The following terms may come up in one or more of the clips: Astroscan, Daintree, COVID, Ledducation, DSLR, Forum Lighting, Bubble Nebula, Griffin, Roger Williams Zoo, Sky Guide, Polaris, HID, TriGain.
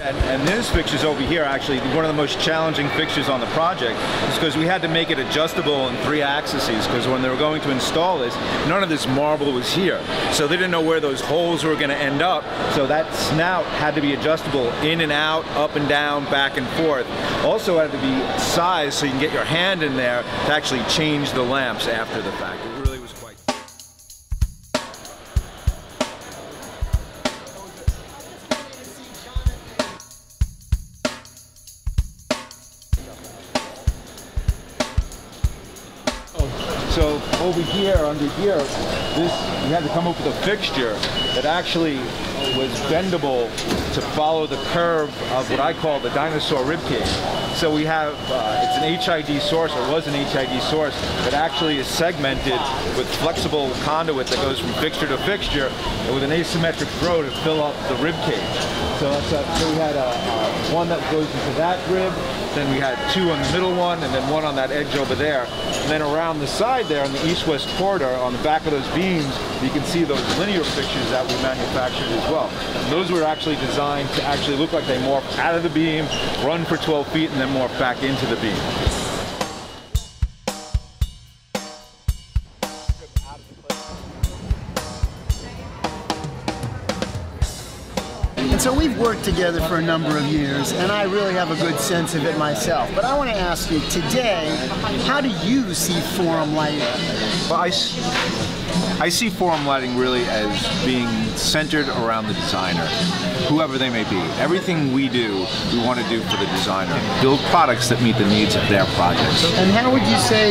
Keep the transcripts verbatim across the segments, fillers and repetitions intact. And, and this fixture's over here, actually one of the most challenging fixtures on the project, is because we had to make it adjustable in three axes, because when they were going to install this, none of this marble was here. So they didn't know where those holes were going to end up, so that snout had to be adjustable in and out, up and down, back and forth. Also had to be sized so you can get your hand in there to actually change the lamps after the fact. It really was quite... So over here, under here, this, we had to come up with a fixture that actually was bendable to follow the curve of what I call the dinosaur ribcage. So we have, uh, it's an H I D source, or was an H I D source, that actually is segmented with flexible conduit that goes from fixture to fixture, and with an asymmetric throw to fill up the ribcage. So, that's a, so we had a, a, one that goes into that rib, then we had two on the middle one, and then one on that edge over there. And then around the side there on the east-west corridor, on the back of those beams, you can see those linear fixtures that we manufactured as well. And those were actually designed to actually look like they morph out of the beam, run for twelve feet, and then morph back into the beam. And so we've worked together for a number of years, and I really have a good sense of it myself. But I want to ask you today, how do you see Forum Lighting? Well, I, I see Forum Lighting really as being centered around the designer, whoever they may be. Everything we do, we want to do for the designer. Build products that meet the needs of their projects. And how would you say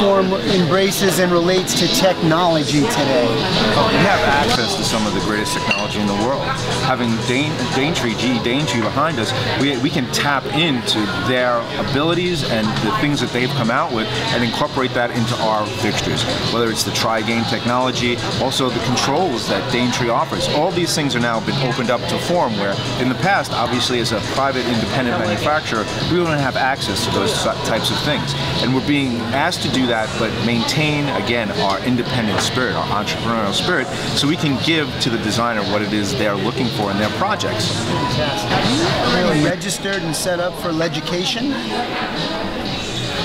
Forum embraces and relates to technology today? Oh, we have access to some of the greatest technology in the world. Having Dain, Daintree, G. Daintree behind us, we, we can tap into their abilities and the things that they've come out with and incorporate that into our fixtures. Whether it's the TriGain technology, also the controls that Daintree offers. All these things are now been opened up to Forum, where in the past, obviously as a private independent manufacturer, we don't have access to those types of things. And we're being asked to do that, but maintain, again, our independent spirit, our entrepreneurial spirit, so we can give to the designer what it is they're looking for in their projects. Fantastic. Are you registered and set up for Ledducation?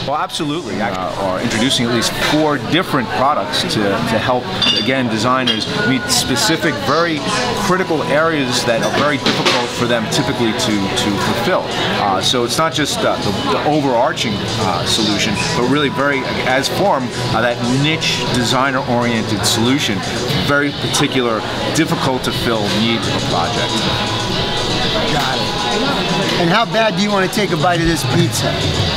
Well, absolutely. Uh, or introducing at least four different products to, to help, again, designers meet specific, very critical areas that are very difficult for them typically to, to fulfill. Uh, so it's not just uh, the, the overarching uh, solution, but really very, as Forum, uh, that niche designer-oriented solution, very particular, difficult-to-fill needs of a project. Got it. And how bad do you want to take a bite of this pizza?